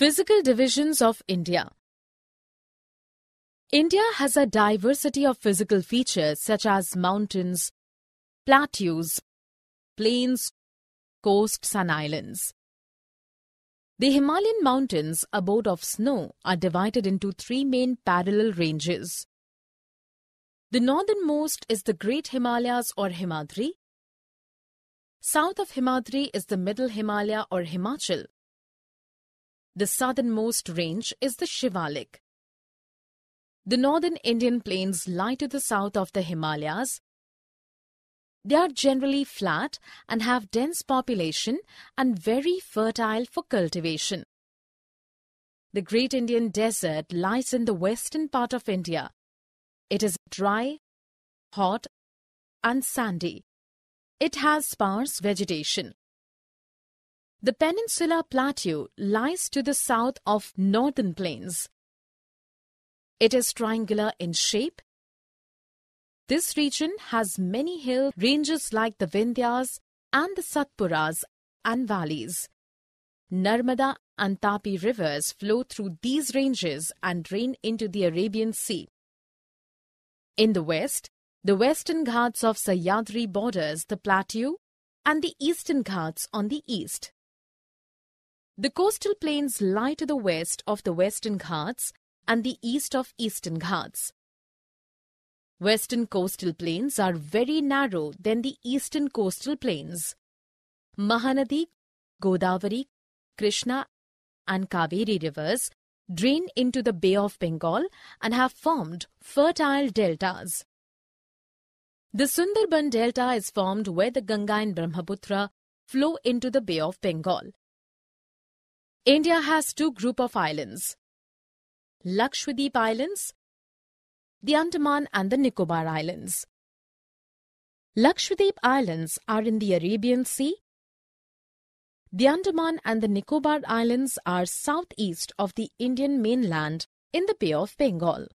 Physical divisions of India. India has a diversity of physical features such as mountains, plateaus, plains, coasts and islands. The Himalayan mountains, abode of snow, are divided into three main parallel ranges. The northernmost is the Great Himalayas or Himadri. South of Himadri is the Middle Himalaya or Himachal. The southernmost range is the Shivalik. The northern Indian plains lie to the south of the Himalayas. They are generally flat and have dense population and very fertile for cultivation. The Great Indian Desert lies in the western part of India. It is dry, hot and sandy. It has sparse vegetation. The Peninsular Plateau lies to the south of northern plains. It is triangular in shape. This region has many hill ranges like the Vindhyas and the Satpuras and valleys. Narmada and Tapi rivers flow through these ranges and drain into the Arabian Sea. In the west, the Western Ghats of Sahyadri borders the plateau and the Eastern Ghats on the east. The coastal plains lie to the west of the Western Ghats and the east of Eastern Ghats. Western coastal plains are very narrow than the eastern coastal plains. Mahanadi, Godavari, Krishna and Kaveri rivers drain into the Bay of Bengal and have formed fertile deltas. The Sundarban delta is formed where the Ganga and Brahmaputra flow into the Bay of Bengal. India has two groups of islands: Lakshadweep Islands, the Andaman and the Nicobar Islands. Lakshadweep Islands are in the Arabian Sea. The Andaman and the Nicobar Islands are southeast of the Indian mainland in the Bay of Bengal.